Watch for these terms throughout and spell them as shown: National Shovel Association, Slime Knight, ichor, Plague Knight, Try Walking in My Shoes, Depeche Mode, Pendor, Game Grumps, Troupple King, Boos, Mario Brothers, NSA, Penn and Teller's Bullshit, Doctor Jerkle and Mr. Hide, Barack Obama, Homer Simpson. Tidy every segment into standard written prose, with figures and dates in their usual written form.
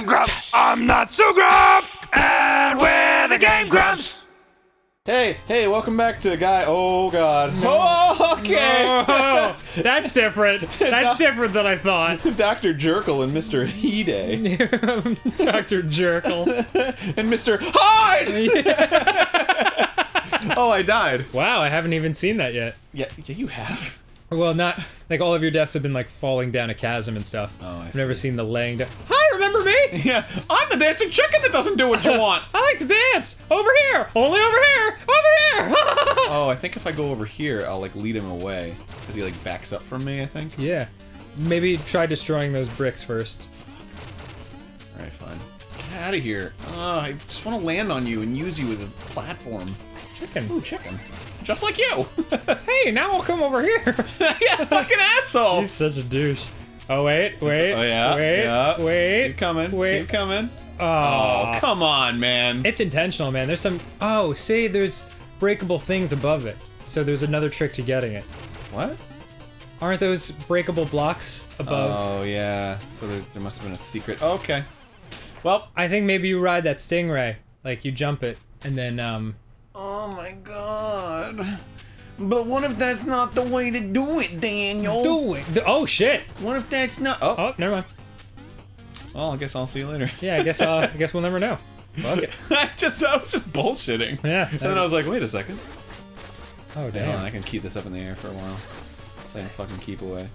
Game Grumps. I'm not so grump, and we're the Game Grumps. Hey, hey, welcome back to Guy. Oh God. No. Oh, okay. No. That's different. That's different than I thought. Doctor Jerkle and Mr. Hide. Doctor Jerkle and Mr. Hide. Oh, I died. Wow, I haven't even seen that yet. Yeah, you have. Well, not like all of your deaths have been like falling down a chasm and stuff. Oh, I've never seen the laying down. Hi, remember me? Yeah, I'm the dancing chicken that doesn't do what you want. I like to dance over here, only over here, over here. Oh, I think if I go over here, I'll like lead him away because he like backs up from me. I think. Yeah, maybe try destroying those bricks first. All right, fine. Get out of here. I just want to land on you and use you as a platform. Chicken. Ooh, chicken. Just like you! Hey, now I'll come over here! Yeah, fucking asshole! He's such a douche. Oh, wait, wait, oh, yeah, wait, yeah. Wait. Keep coming, wait. Keep coming. Oh, come on, man. It's intentional, man. There's some... Oh, see, there's breakable things above it. So there's another trick to getting it. What? Aren't those breakable blocks above? Oh, yeah. So there must have been a secret. Oh, okay. Well... I think maybe you ride that stingray. Like, you jump it, and then, Oh my God. But what if that's not the way to do it, Daniel? Do it. Oh shit. What if that's not? Oh, oh never mind. Well, I guess I'll see you later. Yeah, I guess I guess we'll never know. Fuck it. I was just bullshitting. Yeah. And then I was like, wait a second. Oh damn. Hang on, I can keep this up in the air for a while. Play a fucking keep away.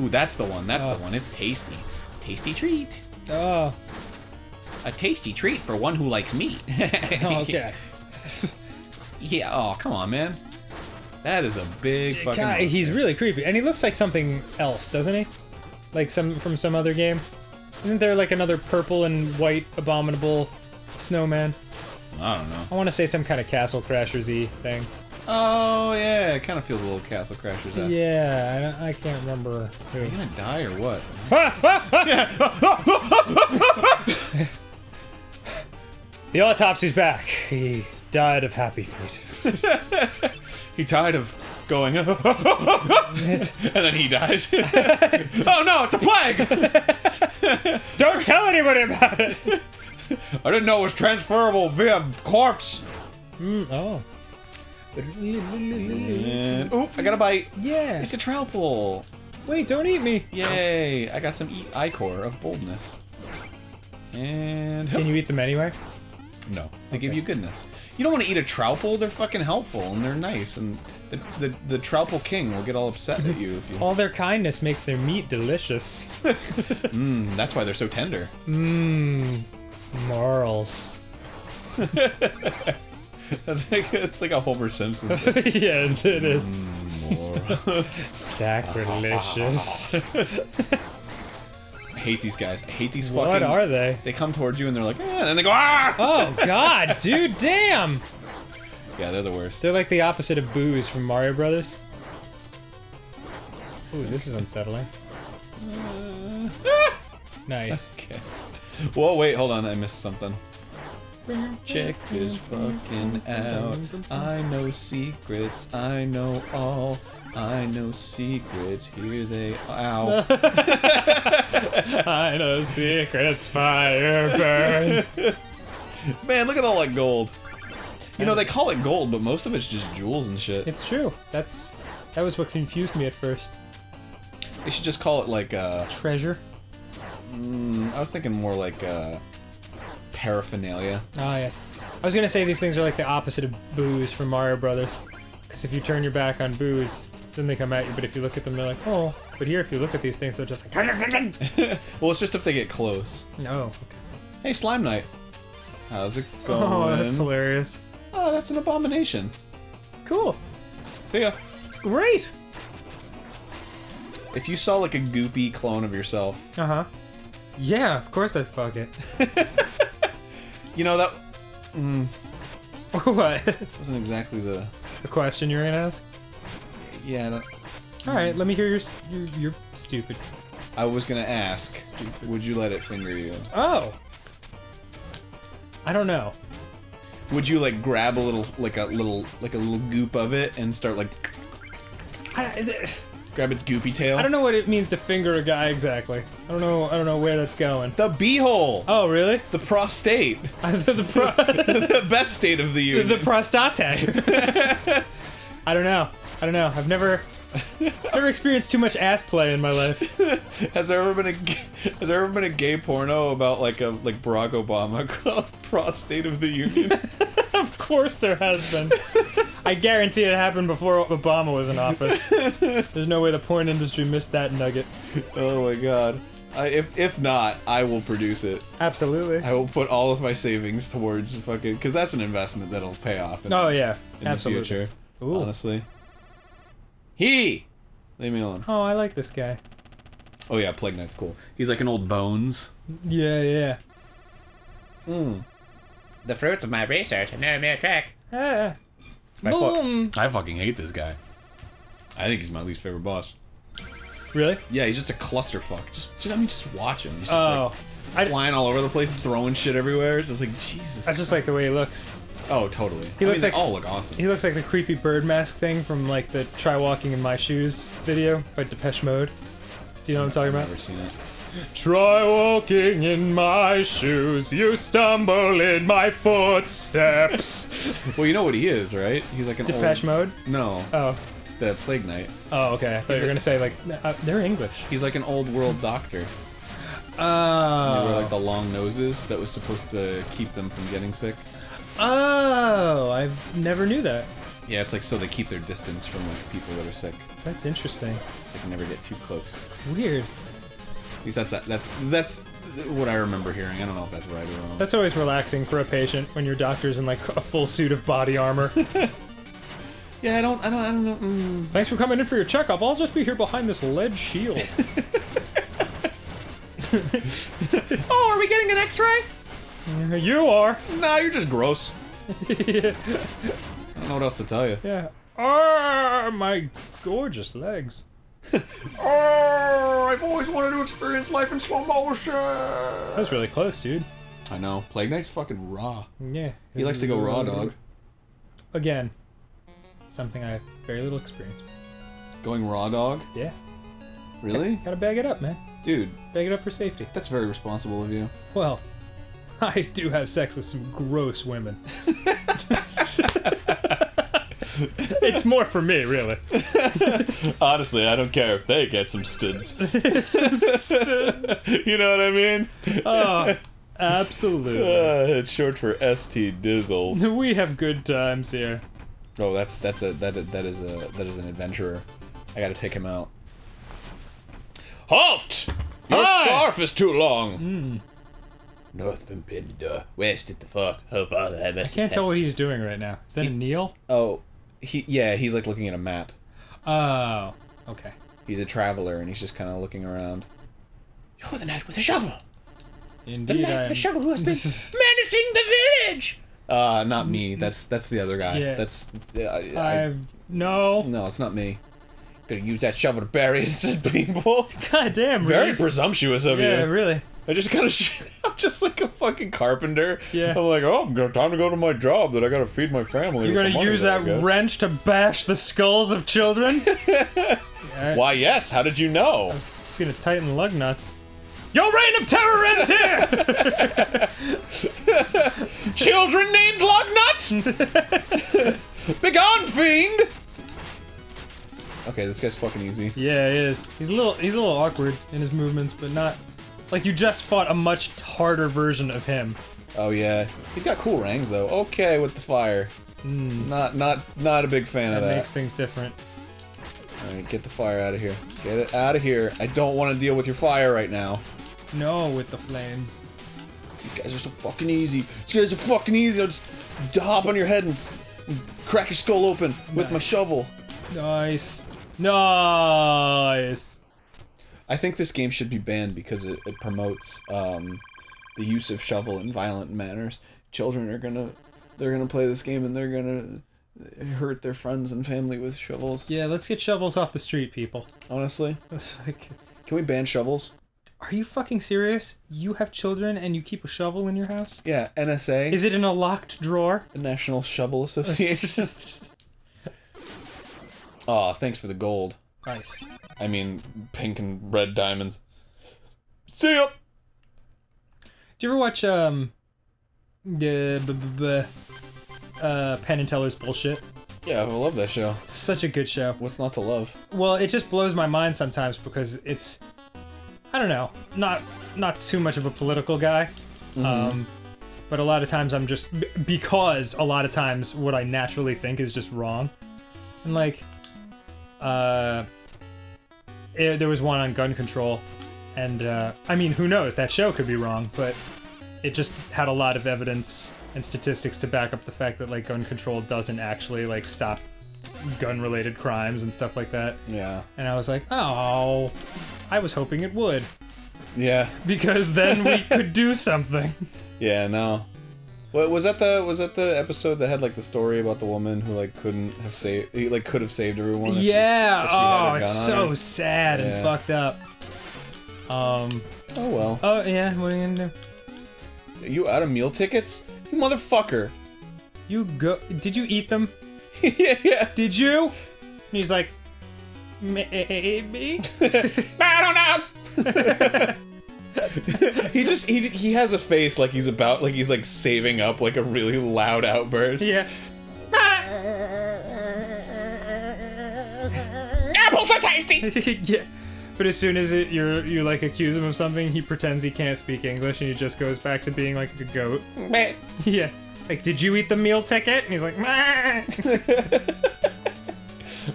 Ooh, that's the one. That's the one. It's tasty. Tasty treat. Oh. A tasty treat for one who likes meat. Oh, okay. Yeah, oh, come on, man. That is a big fucking... God, he's really creepy, and he looks like something else, doesn't he? Like from some other game? Isn't there like another purple and white abominable snowman? I don't know. I want to say some kind of Castle Crashers-y thing. Oh, yeah, it kind of feels a little Castle Crashers-esque. Yeah, I can't remember who. Are you gonna die or what? The autopsy's back. He... died of happy feet. He died of going, and then he dies. Oh no, it's a plague! Don't tell anybody about it! I didn't know it was transferable via corpse. Oh. And, oop, I got a bite. Yeah. It's a Troupple. Wait, don't eat me. Yay, I got some ichor of boldness. And... Can you eat them anyway? No. They give you goodness. You don't want to eat a Troupple, they're fucking helpful and they're nice, and the Troupple King will get all upset at you if you... All their kindness makes their meat delicious. Mmm, that's why they're so tender. Mmm, morals. It's like a Homer Simpson thing. Yeah, it did it. Mmm, morals. Sacrilegious. I hate these guys. I hate these fucking... What are they? They come towards you and they're like, eh, and then they go, ah! Oh God, dude, damn! Yeah, they're the worst. They're like the opposite of Boos from Mario Brothers. Ooh, this is unsettling. Nice. Okay. Whoa, wait, hold on, I missed something. Check this fucking out. I know secrets, I know all. I know secrets, here they are. I know secrets, fire burns. Man, look at all that gold. You know, they call it gold, but most of it's just jewels and shit. It's true. That was what confused me at first. They should just call it like, treasure? I was thinking more like, paraphernalia. Oh, yes. I was gonna say these things are like the opposite of booze from Mario Brothers. Because if you turn your back on booze, then they come at you, but if you look at them, they're like, oh. But here, if you look at these things, they're just like... Well, it's just if they get close. No. Okay. Hey, Slime Knight. How's it going? Oh, that's hilarious. Oh, that's an abomination. Cool. See ya. Great! If you saw, like, a goopy clone of yourself... Uh-huh. Yeah, of course I'd fuck it. You know, that... Mm. What? Wasn't exactly the... A question you're gonna ask? Yeah. Alright, let me hear your stupid. I was gonna ask, stupid. Would you let it finger you? Oh! I don't know. Would you like grab a little goop of it and start like... grab its goopy tail. I don't know what it means to finger a guy exactly. I don't know where that's going. The beehole. Oh, really? The prostate. The best state of the union. The prostate. I don't know. I've never experienced too much ass play in my life. Has there ever been a gay porno about like Barack Obama called Prostate of the Union? Of course there has been. I guarantee it happened before Obama was in office. There's no way the porn industry missed that nugget. Oh my god. If not, I will produce it. Absolutely. I will put all of my savings towards fucking, because that's an investment that'll pay off. Oh yeah, in absolutely. The future, ooh. Honestly. He! Leave me alone. Oh, I like this guy. Oh yeah, Plague Knight's cool. He's like an old Bones. Yeah, yeah. Mmm. The fruits of my research are no mere trick. Ah. Boom! I fucking hate this guy. I think he's my least favorite boss. Really? Yeah, he's just a clusterfuck. Just watch him. He's just like flying all over the place, throwing shit everywhere. It's just like, Jesus. I just like the way he looks. Oh, totally. He looks like, they all look awesome. He looks like the creepy bird mask thing from like the Try Walking in My Shoes video by Depeche Mode. Do you know what I'm talking about? I've never seen it. Try walking in my shoes, you stumble in my footsteps. Well, you know what he is, right? He's like an Depeche Mode? No. Oh. The Plague Knight. Oh, okay. I thought you were gonna say like, they're English. He's like an old world doctor. Oh. They were like the long noses that was supposed to keep them from getting sick. Oh, I never knew that. Yeah, it's like so they keep their distance from like people that are sick. That's interesting. They can never get too close. Weird. At least that's what I remember hearing. I don't know if that's right or wrong. That's always relaxing for a patient when your doctor's in like a full suit of body armor. Yeah, I don't know. Mm. Thanks for coming in for your checkup. I'll just be here behind this lead shield. Oh, are we getting an X-ray? You are. Nah, you're just gross. Yeah. I don't know what else to tell you. Yeah. Oh, my gorgeous legs. Oh, I've always wanted to experience life in slow motion. That was really close, dude. I know. Plague Knight's fucking raw. Yeah. He likes to go raw, dog. Again, something I have very little experience with. Going raw, dog? Yeah. Really? Gotta bag it up, man. Dude. Bag it up for safety. That's very responsible of you. Well, I do have sex with some gross women. It's more for me, really. Honestly, I don't care if they get some studs. Some studs. You know what I mean? Oh, absolutely. It's short for ST Dizzles. We have good times here. Oh, that is an adventurer. I gotta take him out. Halt! Your scarf is too long. Mm. North from Pendor, west at the fork. Oh, bother, I can't tell what he's doing right now. Is that a Neil? Oh, he's like looking at a map. Oh, okay. He's a traveler and he's just kind of looking around. You're the knight with the shovel. Indeed, the knight with the shovel who has been menacing the village. Not me. That's the other guy. Yeah. That's. No, it's not me. Gonna use that shovel to bury it, people. God damn. Very presumptuous of you. Yeah, really. I just gotta. I'm just like a fucking carpenter. Yeah. I'm like, oh, time to go to my job that I gotta feed my family. You're gonna use that wrench to bash the skulls of children? Yeah. Why, yes, how did you know? I was just gonna tighten lug nuts. Your reign of terror ends here! Children named Lug Nut? Begone, fiend! Okay, this guy's fucking easy. Yeah, he is. He's a little awkward in his movements, but not. Like, you just fought a much harder version of him. Oh, yeah. He's got cool rangs, though. Okay, with the fire. Mm. Not a big fan of that. That makes things different. Alright, get the fire out of here. Get it out of here. I don't want to deal with your fire right now. No, with the flames. These guys are so fucking easy. I'll just hop on your head and crack your skull open with my shovel. Nice. Nice. I think this game should be banned because it promotes the use of shovel in violent manners. Children are they're gonna play this game and they're gonna hurt their friends and family with shovels. Yeah, let's get shovels off the street, people. Honestly, like, can we ban shovels? Are you fucking serious? You have children and you keep a shovel in your house? Yeah, NSA. Is it in a locked drawer? The National Shovel Association. Aw, oh, thanks for the gold. Nice. I mean, pink and red diamonds. See ya! Do you ever watch, Penn and Teller's Bullshit? Yeah, I love that show. It's such a good show. What's not to love? Well, it just blows my mind sometimes because it's, I don't know, not too much of a political guy. Mm-hmm. But a lot of times I'm just, because a lot of times what I naturally think is just wrong. And like, there was one on gun control, and I mean, who knows, that show could be wrong, but it just had a lot of evidence and statistics to back up the fact that like gun control doesn't actually like stop gun-related crimes and stuff like that. Yeah. And I was like, oh, I was hoping it would. Yeah. Because then we could do something. Yeah, no. What was that the episode that had like the story about the woman who like couldn't have saved, like could have saved everyone? Yeah. If she had it's so sad and fucked up. Oh well. Oh yeah. What are you gonna do? Are you out of meal tickets, you motherfucker? You go. Did you eat them? Yeah. Yeah. Did you? And he's like, maybe. I don't know. He just he has a face like he's about like saving up like a really loud outburst. Yeah. Apples are tasty. Yeah. But as soon as you like accuse him of something, he pretends he can't speak English and he just goes back to being like a goat. Yeah. Like, did you eat the meal ticket? And he's like,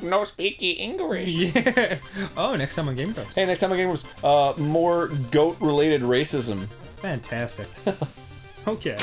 no speaky English. Yeah. Oh, next time on Game Grumps. Hey, next time on Game Grumps, more goat-related racism. Fantastic. Okay.